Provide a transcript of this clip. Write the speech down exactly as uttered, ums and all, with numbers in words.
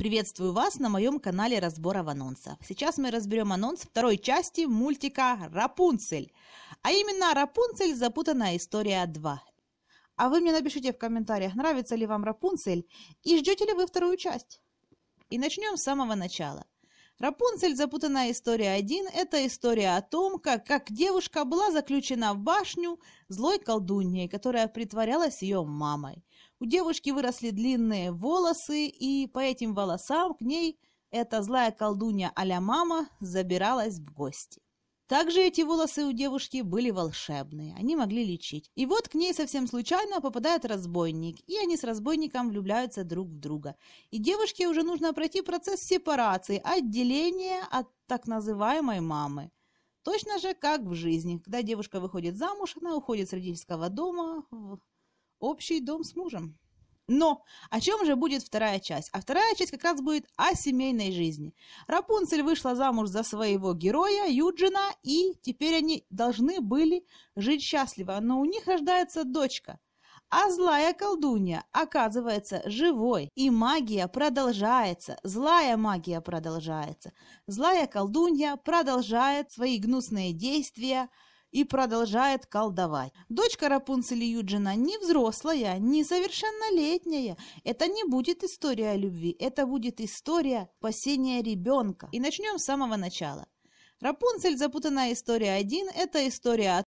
Приветствую вас на моем канале разборов анонсов. Сейчас мы разберем анонс второй части мультика «Рапунцель». А именно «Рапунцель. Запутанная история два». А вы мне напишите в комментариях, нравится ли вам «Рапунцель» и ждете ли вы вторую часть. И начнем с самого начала. «Рапунцель. Запутанная история один» – это история о том, как, как девушка была заключена в башню злой колдуньей, которая притворялась ее мамой. У девушки выросли длинные волосы, и по этим волосам к ней эта злая колдунья а-ля мама забиралась в гости. Также эти волосы у девушки были волшебные, они могли лечить. И вот к ней совсем случайно попадает разбойник, и они с разбойником влюбляются друг в друга. И девушке уже нужно пройти процесс сепарации, отделения от так называемой мамы. Точно же, как в жизни. Когда девушка выходит замуж, она уходит с родительского дома в общий дом с мужем. Но о чем же будет вторая часть? А вторая часть как раз будет о семейной жизни. Рапунцель вышла замуж за своего героя Юджина, и теперь они должны были жить счастливо. Но у них рождается дочка. А злая колдунья оказывается живой. И магия продолжается. Злая магия продолжается. Злая колдунья продолжает свои гнусные действия и продолжает колдовать. Дочка Рапунцели Юджина не взрослая, не совершеннолетняя. Это не будет история любви, это будет история спасения ребенка. И начнем с самого начала. Рапунцель. Запутанная история один – это история о